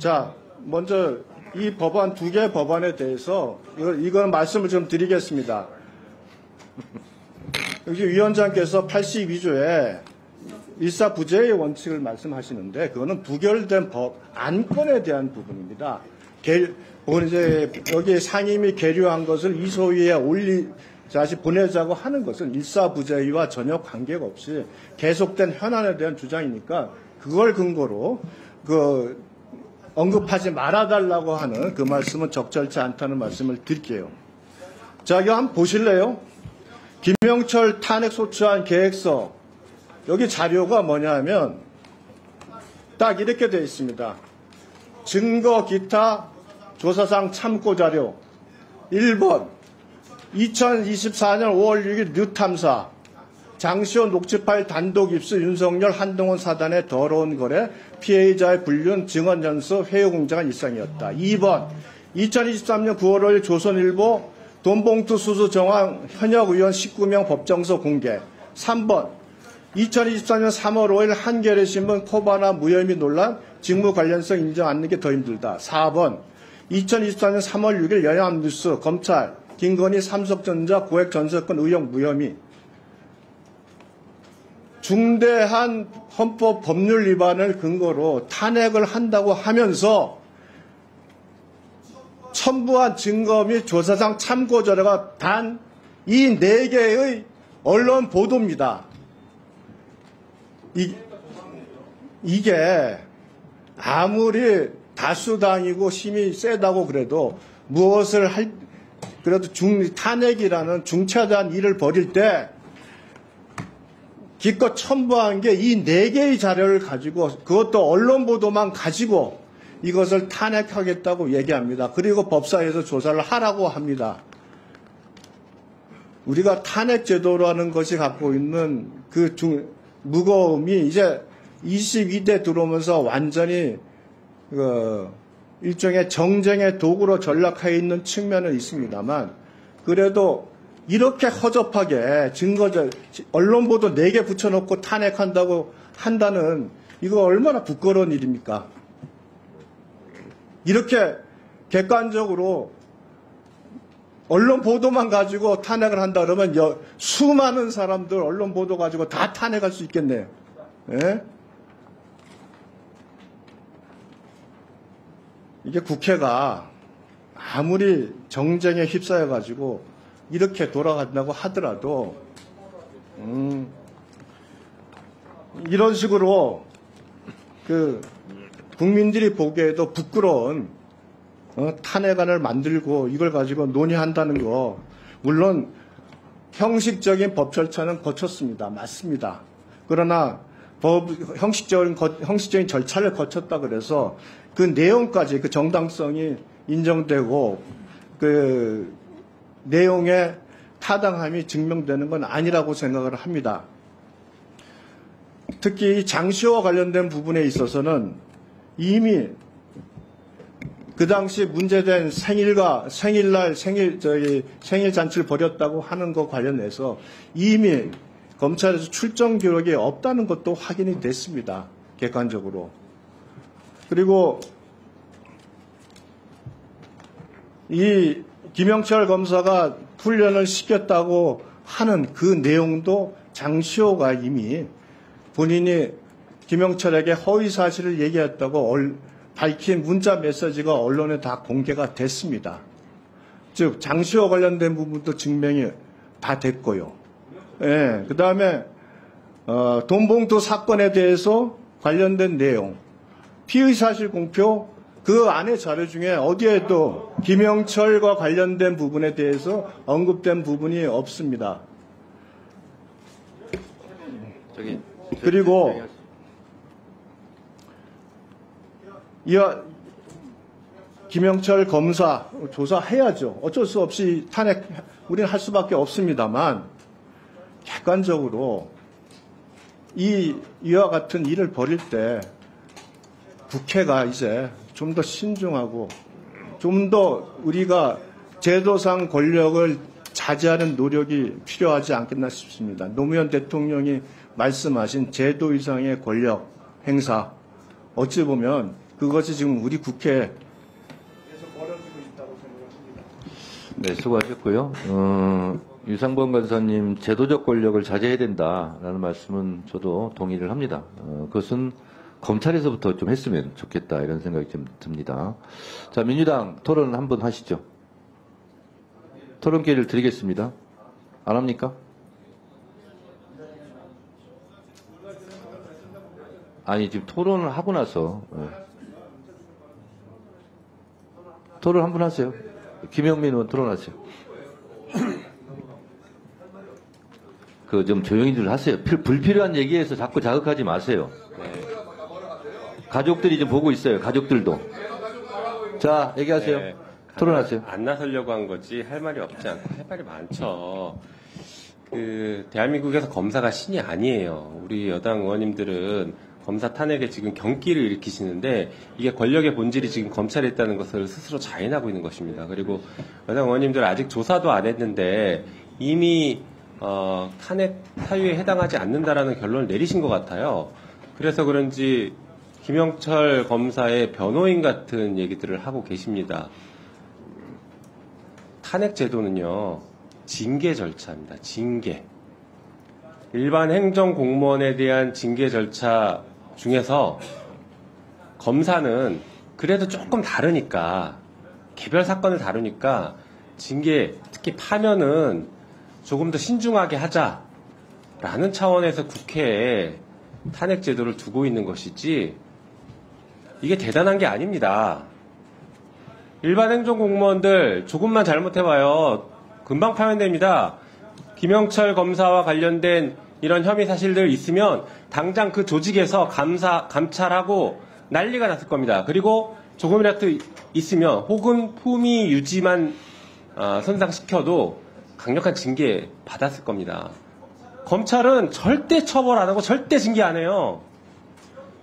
자, 먼저 이 법안 두 개 법안에 대해서 이건 말씀을 좀 드리겠습니다. 여기 위원장께서 82조에 일사부재의 원칙을 말씀하시는데 그거는 부결된 법 안건에 대한 부분입니다. 이제 여기 상임위 계류한 것을 이 소위에 다시 보내자고 하는 것은 일사부재와 전혀 관계가 없이 계속된 현안에 대한 주장이니까 그걸 근거로 언급하지 말아달라고 하는 그 말씀은 적절치 않다는 말씀을 드릴게요. 자, 이거 한번 보실래요? 김영철 탄핵소추안 계획서, 여기 자료가 뭐냐면 딱 이렇게 되어 있습니다. 증거 기타 조사상 참고 자료 1번 2024년 5월 6일 뉴탐사 장시호 녹취 파일 단독 입수 윤석열 한동훈 사단의 더러운 거래 피해자의 불륜 증언 연수 회유 공작한 일상이었다. 2번 2023년 9월 5일 조선일보 돈봉투 수수 정황 현역 의원 19명 법정서 공개. 3번 2024년 3월 5일 한겨레신문 코바나 무혐의 논란 직무 관련성 인정 않는 게 더 힘들다. 4번 2024년 3월 6일 연합뉴스 검찰 김건희 삼석전자 고액 전세권 의혹 무혐의 중대한 헌법 법률 위반을 근거로 탄핵을 한다고 하면서 첨부한 증거 및 조사상 참고 자료가 단 이 4개의 언론 보도입니다. 이게 아무리 다수당이고 힘이 세다고 그래도 무엇을 그래도 탄핵이라는 중차대한 일을 벌일 때 기껏 첨부한 게 이 4개의 자료를 가지고 그것도 언론 보도만 가지고 이것을 탄핵하겠다고 얘기합니다. 그리고 법사위에서 조사를 하라고 합니다. 우리가 탄핵 제도라는 것이 갖고 있는 그 무거움이 이제 22대 들어오면서 완전히 일종의 정쟁의 도구로 전락해 있는 측면은 있습니다만 그래도 이렇게 허접하게 언론 보도 4개 붙여놓고 탄핵한다고 한다는 이거 얼마나 부끄러운 일입니까? 이렇게 객관적으로 언론 보도만 가지고 탄핵을 한다 그러면 수많은 사람들 언론 보도 가지고 다 탄핵할 수 있겠네요. 예? 이게 국회가 아무리 정쟁에 휩싸여가지고 이렇게 돌아간다고 하더라도 이런 식으로 국민들이 보기에도 부끄러운 탄핵안을 만들고 이걸 가지고 논의한다는 거 물론 형식적인 법 절차는 거쳤습니다. 맞습니다. 그러나 형식적인 절차를 거쳤다 그래서 그 내용까지 그 정당성이 인정되고 그 내용의 타당함이 증명되는 건 아니라고 생각을 합니다. 특히 장시호와 관련된 부분에 있어서는 이미 그 당시 문제된 생일 잔치를 벌였다고 하는 것 관련해서 이미 검찰에서 출정 기록이 없다는 것도 확인이 됐습니다. 객관적으로. 그리고 이 김영철 검사가 훈련을 시켰다고 하는 그 내용도 장시호가 이미 본인이 김영철에게 허위 사실을 얘기했다고 밝힌 문자 메시지가 언론에 다 공개가 됐습니다. 즉 장시호 관련된 부분도 증명이 다 됐고요. 예, 그 다음에 돈봉투 사건에 대해서 관련된 내용 피의사실 공표 그 안에 자료 중에 어디에 또 김영철과 관련된 부분에 대해서 언급된 부분이 없습니다. 그리고 김영철 검사 조사해야죠. 어쩔 수 없이 탄핵 우리는 할 수밖에 없습니다만 객관적으로 이와 같은 일을 벌일 때 국회가 이제 좀 더 신중하고 좀 더 우리가 제도상 권력을 자제하는 노력이 필요하지 않겠나 싶습니다. 노무현 대통령이 말씀하신 제도 이상의 권력 행사 어찌 보면 그것이 지금 우리 국회에서 벌어지고 있다고 생각합니다. 네, 수고하셨고요. 유상범 간사님 제도적 권력을 자제해야 된다라는 말씀은 저도 동의를 합니다. 그것은 검찰에서부터 좀 했으면 좋겠다 이런 생각이 좀 듭니다. 자, 민주당 토론 한번 하시죠. 토론 기회를 드리겠습니다. 안 합니까? 아니, 지금 토론을 하고 나서. 토론 한번 하세요. 김용민 의원 토론하세요. 그 좀 조용히들 하세요. 불필요한 얘기에서 자꾸 자극하지 마세요. 가족들이 지금 보고 있어요. 가족들도. 자, 얘기하세요. 네, 토론하세요. 안 나서려고 한 거지 할 말이 없지 않고 할 말이 많죠. 그 대한민국에서 검사가 신이 아니에요. 우리 여당 의원님들은 검사 탄핵에 지금 경기를 일으키시는데 이게 권력의 본질이 지금 검찰에 있다는 것을 스스로 자인하고 있는 것입니다. 그리고 여당 의원님들 아직 조사도 안 했는데 이미 탄핵 사유에 해당하지 않는다라는 결론을 내리신 것 같아요. 그래서 그런지 김영철 검사의 변호인 같은 얘기들을 하고 계십니다. 탄핵 제도는요, 징계 절차입니다. 징계. 일반 행정 공무원에 대한 징계 절차 중에서 검사는 그래도 조금 다르니까, 개별 사건을 다루니까 징계, 특히 파면은 조금 더 신중하게 하자라는 차원에서 국회에 탄핵 제도를 두고 있는 것이지, 이게 대단한 게 아닙니다. 일반 행정공무원들 조금만 잘못해봐요. 금방 파면됩니다. 김영철 검사와 관련된 이런 혐의 사실들 있으면 당장 그 조직에서 감찰하고 난리가 났을 겁니다. 그리고 조금이라도 있으면 혹은 품위 유지만 손상시켜도 강력한 징계 받았을 겁니다. 검찰은 절대 처벌 안 하고 절대 징계 안 해요.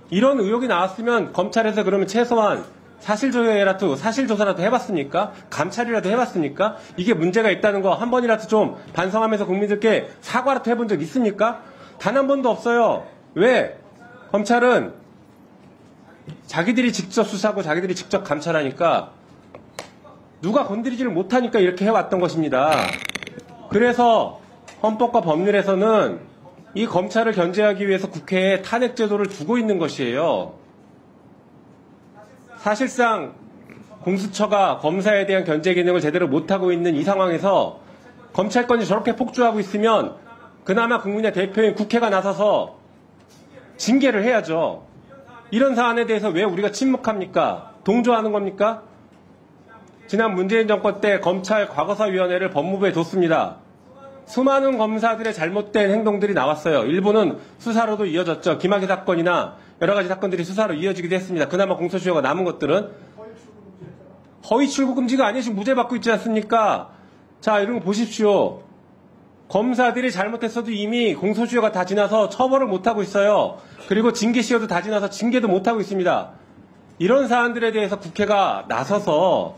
이런 의혹이 나왔으면 검찰에서 그러면 최소한 사실조사라도 해봤습니까? 감찰이라도 해봤습니까? 이게 문제가 있다는 거 한 번이라도 좀 반성하면서 국민들께 사과라도 해본 적 있습니까? 단 한 번도 없어요. 왜? 검찰은 자기들이 직접 수사하고 자기들이 직접 감찰하니까 누가 건드리지를 못하니까 이렇게 해왔던 것입니다. 그래서 헌법과 법률에서는 이 검찰을 견제하기 위해서 국회에 탄핵 제도를 두고 있는 것이에요. 사실상 공수처가 검사에 대한 견제 기능을 제대로 못하고 있는 이 상황에서 검찰권이 저렇게 폭주하고 있으면 그나마 국민의 대표인 국회가 나서서 징계를 해야죠. 이런 사안에 대해서 왜 우리가 침묵합니까? 동조하는 겁니까? 지난 문재인 정권 때 검찰 과거사위원회를 법무부에 뒀습니다. 수많은 검사들의 잘못된 행동들이 나왔어요. 일부는 수사로도 이어졌죠. 김학의 사건이나 여러 가지 사건들이 수사로 이어지기도 했습니다. 그나마 공소시효가 남은 것들은 허위 출국금지가 아니에요. 지금 무죄 받고 있지 않습니까? 자, 이런 거 보십시오. 검사들이 잘못했어도 이미 공소시효가 다 지나서 처벌을 못하고 있어요. 그리고 징계시효도 다 지나서 징계도 못하고 있습니다. 이런 사안들에 대해서 국회가 나서서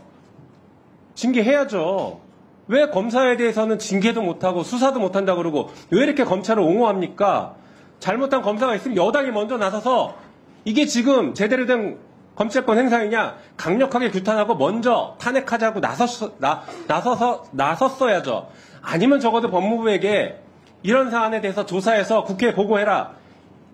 징계해야죠. 왜 검사에 대해서는 징계도 못하고 수사도 못한다고 그러고 왜 이렇게 검찰을 옹호합니까? 잘못한 검사가 있으면 여당이 먼저 나서서 이게 지금 제대로 된 검찰권 행사이냐 강력하게 규탄하고 먼저 탄핵하자고 나섰어야죠. 아니면 적어도 법무부에게 이런 사안에 대해서 조사해서 국회에 보고해라.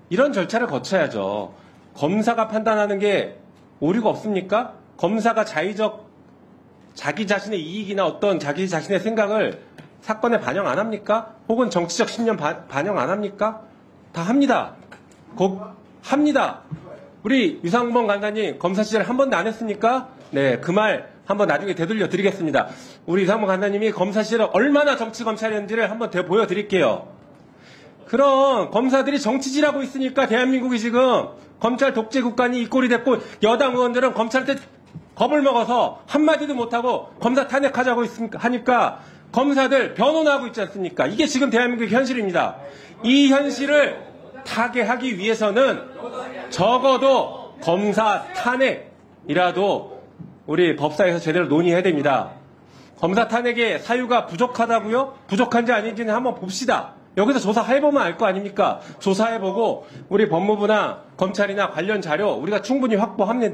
이런 절차를 거쳐야죠. 검사가 판단하는 게 오류가 없습니까? 검사가 자기 자신의 이익이나 어떤 자기 자신의 생각을 사건에 반영 안 합니까? 혹은 정치적 신념 반영 안 합니까? 다 합니다. 합니다. 우리 유상범 간사님 검사 시절 한 번도 안 했습니까? 네, 그 말 한번 나중에 되돌려 드리겠습니다. 우리 유상범 간사님이 검사 시절에 얼마나 정치 검찰이었는지를 한번 보여드릴게요. 그럼 검사들이 정치질하고 있으니까 대한민국이 지금 검찰 독재 국가니 이 꼴이 됐고 여당 의원들은 검찰한테 겁을 먹어서 한마디도 못하고 검사 탄핵하자고 하니까 검사들 변호하고 있지 않습니까? 이게 지금 대한민국의 현실입니다. 이 현실을 타개하기 위해서는 적어도 검사 탄핵이라도 우리 법사에서 제대로 논의해야 됩니다. 검사 탄핵의 사유가 부족하다고요? 부족한지 아닌지는 한번 봅시다. 여기서 조사 해보면 알 거 아닙니까? 조사해보고 우리 법무부나 검찰이나 관련 자료 우리가 충분히 확보하면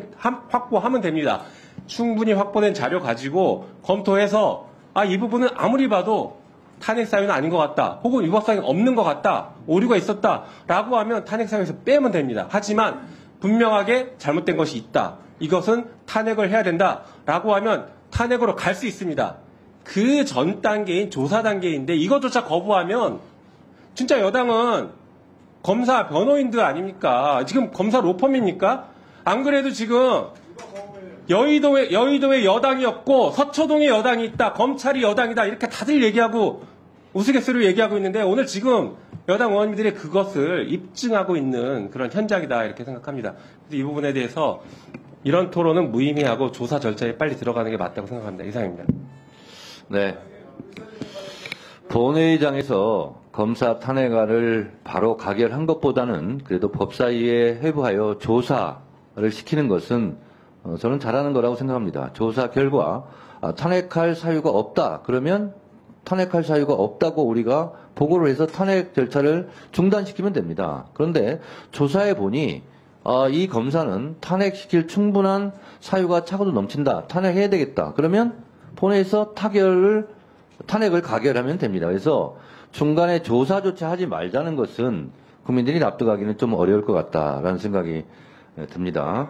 됩니다. 충분히 확보된 자료 가지고 검토해서 아, 이 부분은 아무리 봐도 탄핵 사유는 아닌 것 같다. 혹은 위법성이 없는 것 같다. 오류가 있었다. 라고 하면 탄핵 사유에서 빼면 됩니다. 하지만 분명하게 잘못된 것이 있다. 이것은 탄핵을 해야 된다. 라고 하면 탄핵으로 갈 수 있습니다. 그 전 단계인 조사 단계인데 이것조차 거부하면 진짜 여당은 검사 변호인들 아닙니까? 지금 검사 로펌입니까? 안 그래도 지금 여의도에 여당이 없고 서초동에 여당이 있다. 검찰이 여당이다. 이렇게 다들 얘기하고 우스갯소리로 얘기하고 있는데 오늘 지금 여당 의원님들이 그것을 입증하고 있는 그런 현장이다. 이렇게 생각합니다. 그래서 이 부분에 대해서 이런 토론은 무의미하고 조사 절차에 빨리 들어가는 게 맞다고 생각합니다. 이상입니다. 네. 본회의장에서 검사 탄핵안을 바로 가결한 것보다는 그래도 법사위에 회부하여 조사를 시키는 것은 저는 잘하는 거라고 생각합니다. 조사 결과 탄핵할 사유가 없다. 그러면 탄핵할 사유가 없다고 우리가 보고를 해서 탄핵 절차를 중단시키면 됩니다. 그런데 조사해 보니 이 검사는 탄핵시킬 충분한 사유가 차고도 넘친다. 탄핵해야 되겠다. 그러면 본회의에서 탄핵을 가결하면 됩니다. 그래서 중간에 조사조차 하지 말자는 것은 국민들이 납득하기는 좀 어려울 것 같다라는 생각이 듭니다.